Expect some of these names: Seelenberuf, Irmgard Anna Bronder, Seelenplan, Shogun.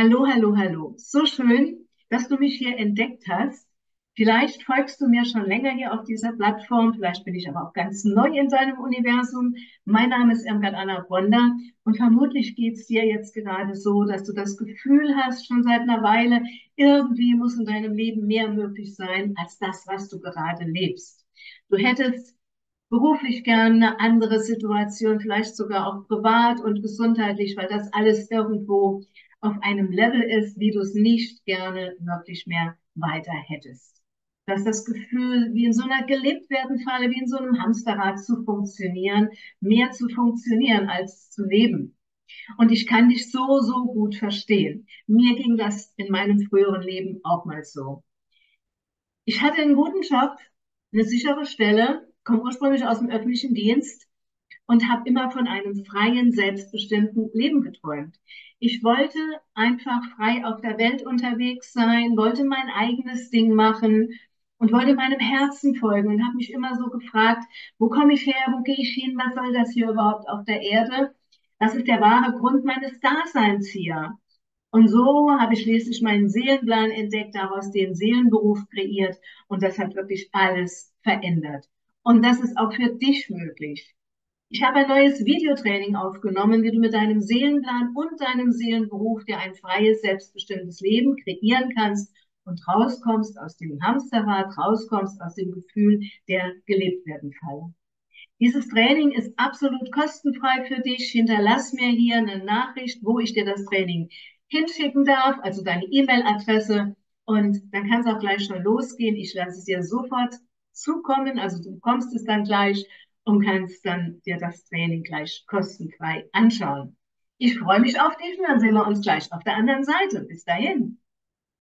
Hallo, hallo, hallo. So schön, dass du mich hier entdeckt hast. Vielleicht folgst du mir schon länger hier auf dieser Plattform, vielleicht bin ich aber auch ganz neu in deinem Universum. Mein Name ist Irmgard Anna Bronder und vermutlich geht es dir jetzt gerade so, dass du das Gefühl hast, schon seit einer Weile, irgendwie muss in deinem Leben mehr möglich sein, als das, was du gerade lebst. Du hättest beruflich gerne eine andere Situation, vielleicht sogar auch privat und gesundheitlich, weil das alles irgendwo auf einem Level ist, wie du es nicht gerne wirklich mehr weiter hättest. Dass das Gefühl, wie in so einer Gelebt-werden-Falle, wie in so einem Hamsterrad zu funktionieren, mehr zu funktionieren als zu leben. Und ich kann dich so, so gut verstehen. Mir ging das in meinem früheren Leben auch mal so. Ich hatte einen guten Job, eine sichere Stelle, komme ursprünglich aus dem öffentlichen Dienst und habe immer von einem freien, selbstbestimmten Leben geträumt. Ich wollte einfach frei auf der Welt unterwegs sein, wollte mein eigenes Ding machen und wollte meinem Herzen folgen und habe mich immer so gefragt, wo komme ich her, wo gehe ich hin, was soll das hier überhaupt auf der Erde? Das ist der wahre Grund meines Daseins hier. Und so habe ich schließlich meinen Seelenplan entdeckt, daraus den Seelenberuf kreiert und das hat wirklich alles verändert. Und das ist auch für dich möglich. Ich habe ein neues Videotraining aufgenommen, wie du mit deinem Seelenplan und deinem Seelenberuf dir ein freies, selbstbestimmtes Leben kreieren kannst und rauskommst aus dem Hamsterrad, rauskommst aus dem Gefühl der gelebt werden Falle. Dieses Training ist absolut kostenfrei für dich. Hinterlass mir hier eine Nachricht, wo ich dir das Training hinschicken darf, also deine E-Mail-Adresse. Und dann kann es auch gleich schon losgehen. Ich lasse es dir sofort zukommen, also du bekommst es dann gleich und kannst dann dir das Training gleich kostenfrei anschauen. Ich freue mich auf dich und dann sehen wir uns gleich auf der anderen Seite. Bis dahin.